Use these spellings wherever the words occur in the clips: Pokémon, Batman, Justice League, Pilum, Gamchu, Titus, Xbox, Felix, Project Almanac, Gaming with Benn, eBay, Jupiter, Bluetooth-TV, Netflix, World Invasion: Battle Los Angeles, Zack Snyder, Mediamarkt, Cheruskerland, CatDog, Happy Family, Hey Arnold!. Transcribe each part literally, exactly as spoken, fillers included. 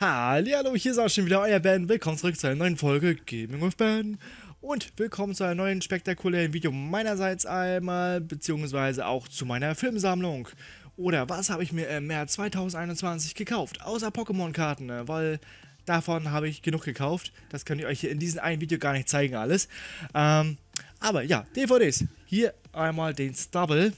Hallihallo, hier ist auch schon wieder euer Ben. Willkommen zurück zu einer neuen Folge Gaming with Ben. Und willkommen zu einem neuen spektakulären Video meinerseits einmal, beziehungsweise auch zu meiner Filmsammlung. Oder was habe ich mir im März zweitausendeinundzwanzig gekauft? Außer Pokémon-Karten, weil davon habe ich genug gekauft. Das kann ich euch hier in diesem einen Video gar nicht zeigen alles. Ähm, aber ja, D V Ds. Hier einmal den Stubble,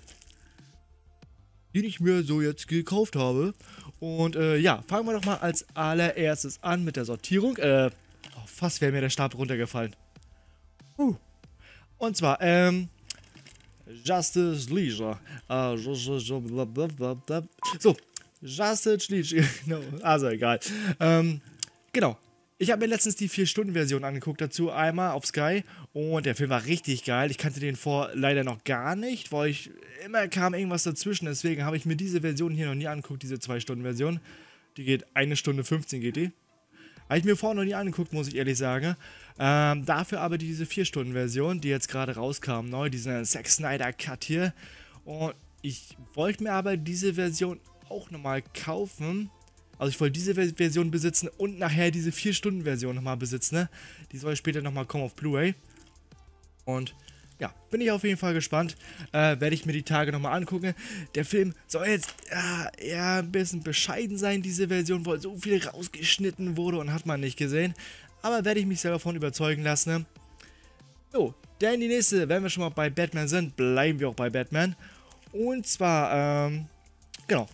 den ich mir so jetzt gekauft habe. Und äh, ja, fangen wir doch mal als allererstes an mit der Sortierung. Äh, oh, fast wäre mir der Stab runtergefallen. Uh. Und zwar, ähm, Justice League. Uh, so, Justice League. No, also egal. Ähm, genau. Ich habe mir letztens die vier Stunden Version angeguckt dazu, einmal auf Sky, und der Film war richtig geil. Ich kannte den vor leider noch gar nicht, weil ich immer kam irgendwas dazwischen, deswegen habe ich mir diese Version hier noch nie angeguckt, diese zwei Stunden Version. Die geht eine Stunde fünfzehn, geht die. Habe ich mir vorher noch nie angeguckt, muss ich ehrlich sagen. Ähm, dafür aber diese vier Stunden Version, die jetzt gerade rauskam, neu, diesen Zack Snyder Cut hier. Und ich wollte mir aber diese Version auch nochmal kaufen. Also ich wollte diese Version besitzen und nachher diese vier Stunden Version nochmal besitzen, ne? Die soll später nochmal kommen auf Blu-ray. Und ja, bin ich auf jeden Fall gespannt. Äh, werde ich mir die Tage nochmal angucken. Der Film soll jetzt äh, eher ein bisschen bescheiden sein, diese Version, weil so viel rausgeschnitten wurde und hat man nicht gesehen. Aber werde ich mich selber davon überzeugen lassen, ne? So, denn die nächste, wenn wir schon mal bei Batman sind, bleiben wir auch bei Batman. Und zwar, ähm, genau.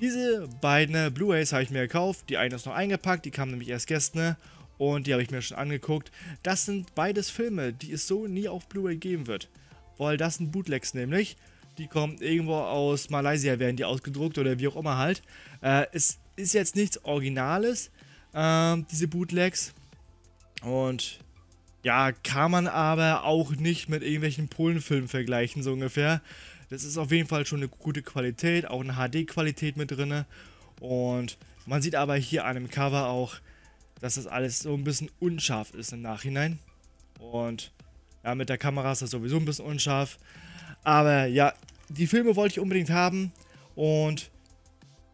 Diese beiden Blu-rays habe ich mir gekauft, die eine ist noch eingepackt, die kam nämlich erst gestern und die habe ich mir schon angeguckt. Das sind beides Filme, die es so nie auf Blu-ray geben wird, weil das sind Bootlegs nämlich, die kommen irgendwo aus Malaysia, werden die ausgedruckt oder wie auch immer halt. Äh, es ist jetzt nichts Originales, äh, diese Bootlegs, und ja, kann man aber auch nicht mit irgendwelchen Polen-Filmen vergleichen so ungefähr. Das ist auf jeden Fall schon eine gute Qualität, auch eine H D-Qualität mit drin. Und man sieht aber hier an dem Cover auch, dass das alles so ein bisschen unscharf ist im Nachhinein. Und ja, mit der Kamera ist das sowieso ein bisschen unscharf. Aber ja, die Filme wollte ich unbedingt haben. Und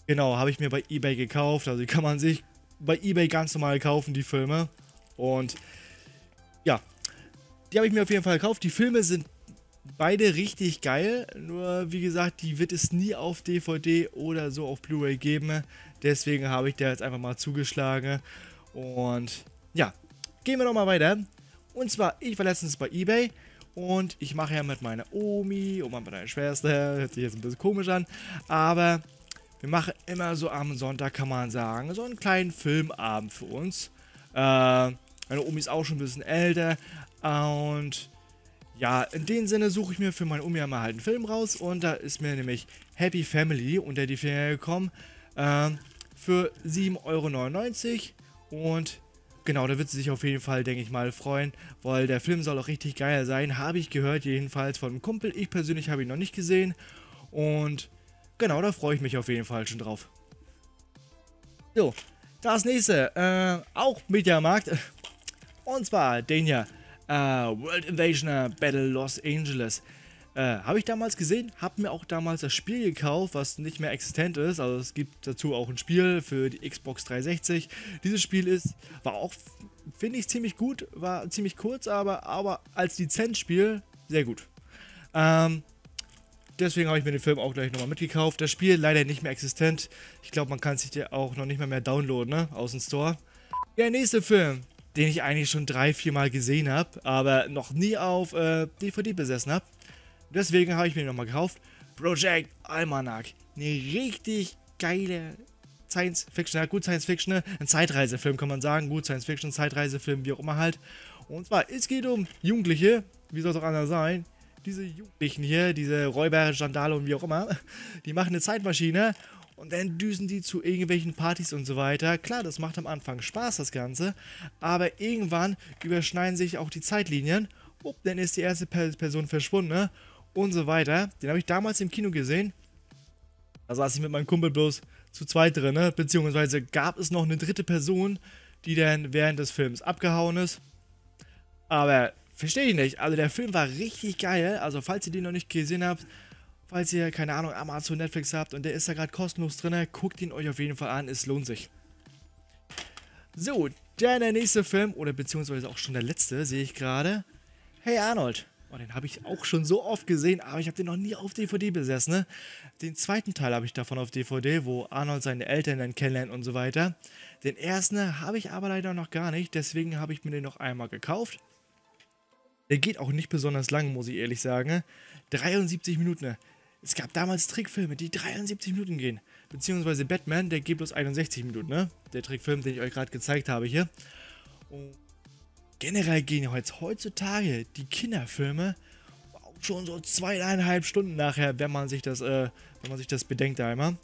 genau, habe ich mir bei eBay gekauft. Also die kann man sich bei eBay ganz normal kaufen, die Filme. Und ja, die habe ich mir auf jeden Fall gekauft. Die Filme sind beide richtig geil, nur wie gesagt, die wird es nie auf D V D oder so auf Blu-ray geben. Deswegen habe ich da jetzt einfach mal zugeschlagen. Und ja, gehen wir nochmal weiter. Und zwar, ich war letztens bei eBay und ich mache ja mit meiner Omi, Oma mit meiner Schwester, hört sich jetzt ein bisschen komisch an, aber wir machen immer so am Sonntag, kann man sagen, so einen kleinen Filmabend für uns. Äh, meine Omi ist auch schon ein bisschen älter und ja, in dem Sinne suche ich mir für meine Omi mal halt einen Film raus, und da ist mir nämlich Happy Family unter die Finger gekommen äh, für sieben Euro neunundneunzig, und genau, da wird sie sich auf jeden Fall, denke ich mal, freuen, weil der Film soll auch richtig geil sein, habe ich gehört, jedenfalls von einem Kumpel. Ich persönlich habe ihn noch nicht gesehen und genau, da freue ich mich auf jeden Fall schon drauf. So, das nächste, äh, auch Mediamarkt, und zwar den hier. Uh, World Invasion: Battle Los Angeles. Uh, habe ich damals gesehen, habe mir auch damals das Spiel gekauft, was nicht mehr existent ist. Also es gibt dazu auch ein Spiel für die Xbox dreihundertsechzig. Dieses Spiel ist, war auch, finde ich, ziemlich gut, war ziemlich kurz, aber, aber als Lizenzspiel sehr gut. Ähm, deswegen habe ich mir den Film auch gleich nochmal mitgekauft. Das Spiel leider nicht mehr existent. Ich glaube, man kann es sich ja auch noch nicht mal mehr downloaden, ne? Aus dem Store. Der nächste Film, den ich eigentlich schon drei, vier Mal gesehen habe, aber noch nie auf äh, D V D besessen habe. Deswegen habe ich mir nochmal gekauft. Project Almanac. Eine richtig geile Science-Fiction, ja gut Science-Fiction, ein Zeitreisefilm kann man sagen, gut Science-Fiction, Zeitreisefilm, wie auch immer halt. Und zwar, es geht um Jugendliche, wie soll es auch anders sein, diese Jugendlichen hier, diese Räuber, Gendarme und wie auch immer, die machen eine Zeitmaschine und dann düsen die zu irgendwelchen Partys und so weiter. Klar, das macht am Anfang Spaß, das Ganze. Aber irgendwann überschneiden sich auch die Zeitlinien. Oh, dann ist die erste Person verschwunden, ne? Und so weiter. Den habe ich damals im Kino gesehen. Da saß ich mit meinem Kumpel bloß zu zweit drin, ne? Beziehungsweise gab es noch eine dritte Person, die dann während des Films abgehauen ist. Aber verstehe ich nicht. Also der Film war richtig geil. Also falls ihr den noch nicht gesehen habt, falls ihr, keine Ahnung, Amazon, Netflix habt und der ist da gerade kostenlos drin, guckt ihn euch auf jeden Fall an, es lohnt sich. So, dann der nächste Film, oder beziehungsweise auch schon der letzte, sehe ich gerade. Hey Arnold! Oh, den habe ich auch schon so oft gesehen, aber ich habe den noch nie auf D V D besessen. Ne? Den zweiten Teil habe ich davon auf D V D, wo Arnold seine Eltern dann kennenlernt und so weiter. Den ersten ne, habe ich aber leider noch gar nicht, deswegen habe ich mir den noch einmal gekauft. Der geht auch nicht besonders lang, muss ich ehrlich sagen. Ne? dreiundsiebzig Minuten. Ne? Es gab damals Trickfilme, die dreiundsiebzig Minuten gehen. Beziehungsweise Batman, der geht bloß einundsechzig Minuten. Ne? Der Trickfilm, den ich euch gerade gezeigt habe hier. Und generell gehen jetzt heutzutage die Kinderfilme auch schon so zweieinhalb Stunden nachher, wenn man sich das, äh, wenn man sich das bedenkt einmal.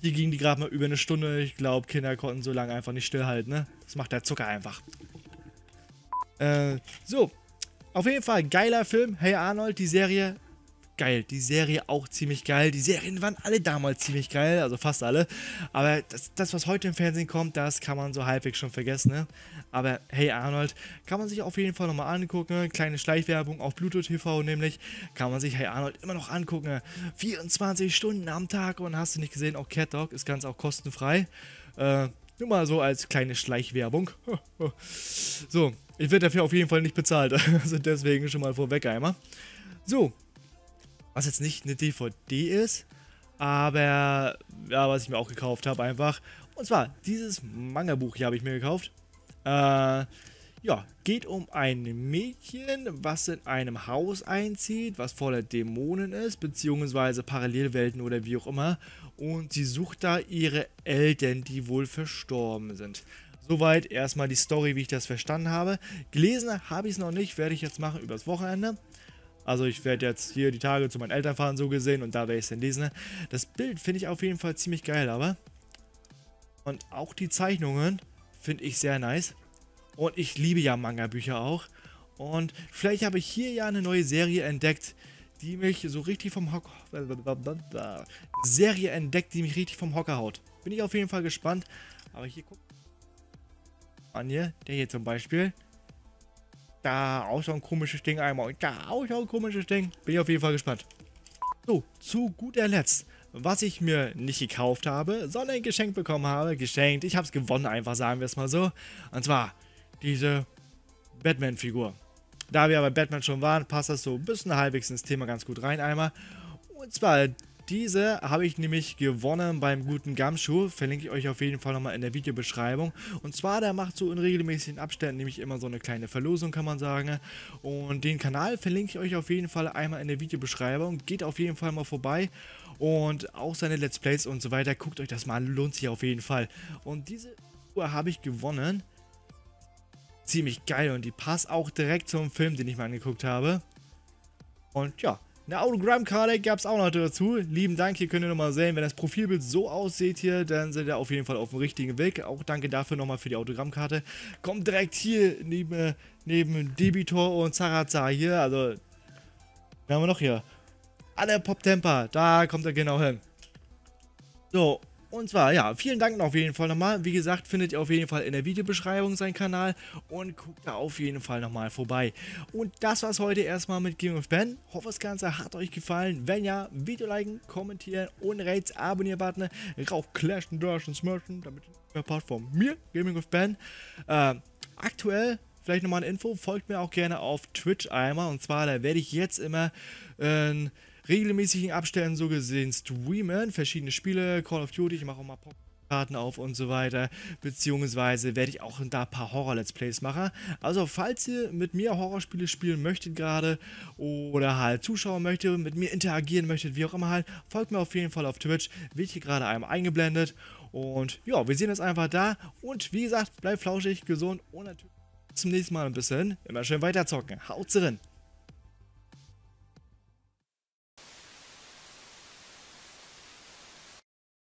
Hier gingen die gerade mal über eine Stunde. Ich glaube, Kinder konnten so lange einfach nicht stillhalten. Ne? Das macht der Zucker einfach. Äh, so, auf jeden Fall geiler Film. Hey Arnold, die Serie geil. Die Serie auch ziemlich geil. Die Serien waren alle damals ziemlich geil, also fast alle. Aber das, das was heute im Fernsehen kommt, das kann man so halbwegs schon vergessen. Ne? Aber Hey Arnold kann man sich auf jeden Fall nochmal angucken. Kleine Schleichwerbung auf Bluetooth-T V nämlich. Kann man sich Hey Arnold immer noch angucken. vierundzwanzig Stunden am Tag und hast du nicht gesehen, auch CatDog ist ganz auch kostenfrei. Äh, nur mal so als kleine Schleichwerbung. So, ich werde dafür auf jeden Fall nicht bezahlt. Also deswegen schon mal vorweg einmal. So. Was jetzt nicht eine D V D ist, aber ja, was ich mir auch gekauft habe einfach. Und zwar dieses Manga-Buch hier habe ich mir gekauft. Äh, ja, geht um ein Mädchen, was in einem Haus einzieht, was voller Dämonen ist, beziehungsweise Parallelwelten oder wie auch immer. Und sie sucht da ihre Eltern, die wohl verstorben sind. Soweit erstmal die Story, wie ich das verstanden habe. Gelesen habe ich es noch nicht, werde ich jetzt machen übers Wochenende. Also ich werde jetzt hier die Tage zu meinen Eltern fahren, so gesehen, und da werde ich es dann lesen. Das Bild finde ich auf jeden Fall ziemlich geil, aber. Und auch die Zeichnungen finde ich sehr nice. Und ich liebe ja Manga-Bücher auch. Und vielleicht habe ich hier ja eine neue Serie entdeckt, die mich so richtig vom Hocker... Serie entdeckt, die mich richtig vom Hocker haut. Bin ich auf jeden Fall gespannt. Aber hier, guck an hier, der hier zum Beispiel... Da auch so ein komisches Ding einmal und da auch so ein komisches Ding. Bin ich auf jeden Fall gespannt. So, zu guter Letzt, was ich mir nicht gekauft habe, sondern geschenkt bekommen habe. Geschenkt, ich habe es gewonnen einfach, sagen wir es mal so. Und zwar diese Batman-Figur. Da wir aber Batman schon waren, passt das so ein bisschen halbwegs ins Thema ganz gut rein einmal. Und zwar diese habe ich nämlich gewonnen beim guten Gamchu, verlinke ich euch auf jeden Fall nochmal in der Videobeschreibung. Und zwar, der macht so in regelmäßigen Abständen nämlich immer so eine kleine Verlosung, kann man sagen. Und den Kanal verlinke ich euch auf jeden Fall einmal in der Videobeschreibung, geht auf jeden Fall mal vorbei. Und auch seine Let's Plays und so weiter, guckt euch das mal an, lohnt sich auf jeden Fall. Und diese Uhr habe ich gewonnen, ziemlich geil, und die passt auch direkt zum Film, den ich mir angeguckt habe. Und ja. Eine Autogrammkarte gab es auch noch dazu. Lieben Dank, hier könnt ihr nochmal sehen, wenn das Profilbild so aussieht hier, dann seid ihr auf jeden Fall auf dem richtigen Weg. Auch danke dafür nochmal für die Autogrammkarte. Kommt direkt hier neben, neben Debitor und Zarazar hier, also, wen haben wir noch hier? Anne Poptemper, da kommt er genau hin. So, und zwar, ja, vielen Dank auf jeden Fall nochmal. Wie gesagt, findet ihr auf jeden Fall in der Videobeschreibung seinen Kanal und guckt da auf jeden Fall nochmal vorbei. Und das war's heute erstmal mit Game of Ben. Hoffe, das Ganze hat euch gefallen. Wenn ja, Video liken, kommentieren und rechts Abonnier-Button raufklatschen, dashen, smashen, damit ihr nicht mehr Part von mir, Gaming of Ben. Äh, aktuell, vielleicht nochmal eine Info, folgt mir auch gerne auf Twitch einmal. Und zwar, da werde ich jetzt immer ein... Äh, regelmäßigen Abständen so gesehen streamen, verschiedene Spiele, Call of Duty, ich mache auch mal Karten auf und so weiter, beziehungsweise werde ich auch da ein paar Horror-Let's Plays machen. Also falls ihr mit mir Horrorspiele spielen möchtet gerade oder halt zuschauen möchtet, mit mir interagieren möchtet, wie auch immer halt, folgt mir auf jeden Fall auf Twitch, wird hier gerade einem eingeblendet. Und ja, wir sehen uns einfach da und wie gesagt, bleibt flauschig, gesund und natürlich zum nächsten Mal ein bisschen immer schön weiterzocken. Haut's rein!